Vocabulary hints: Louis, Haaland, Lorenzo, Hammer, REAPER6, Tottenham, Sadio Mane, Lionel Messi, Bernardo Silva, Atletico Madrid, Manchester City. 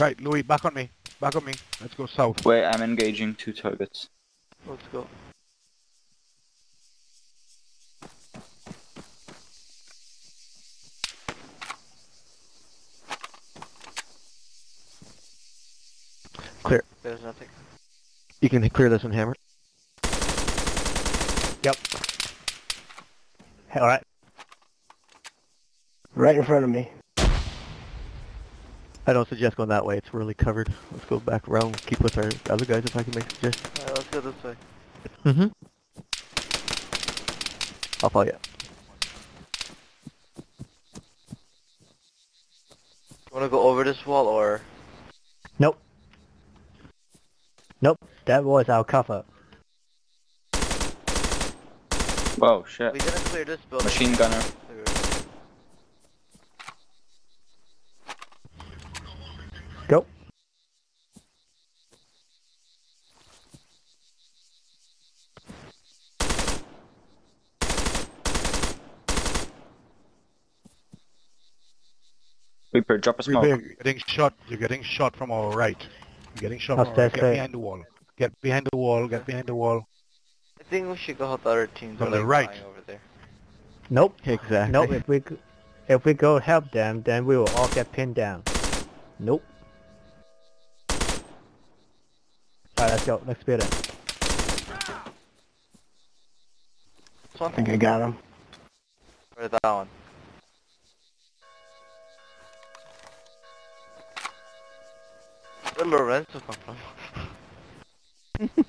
Right, Louis, back on me. Back on me. Let's go south. Wait, I'm engaging two targets. Let's go. Clear. There's nothing. You can clear this one, Hammer. Yep. Alright. Right in front of me. I don't suggest going that way, it's really covered. Let's go back around, keep with our other guys if I can make a suggestion. Alright, let's go this way. Mm-hmm. I'll follow you. Wanna go over this wall or? Nope. Nope, that was our cover. Whoa, shit. We didn't clear this building. Machine gunner. Go. Reaper, drop a smoke. Reaper, you're getting shot. You're getting shot from our right. You're getting shot from our right. Get behind the wall. Get behind the wall. Get behind the wall. I think we should go help the other teams on the right over there. Nope. Exactly. Nope. If we go help them, then we will all get pinned down. Nope. Alright, let's go. Let's beat it. I think I got him. Where's that one? Where'd Lorenzo come from?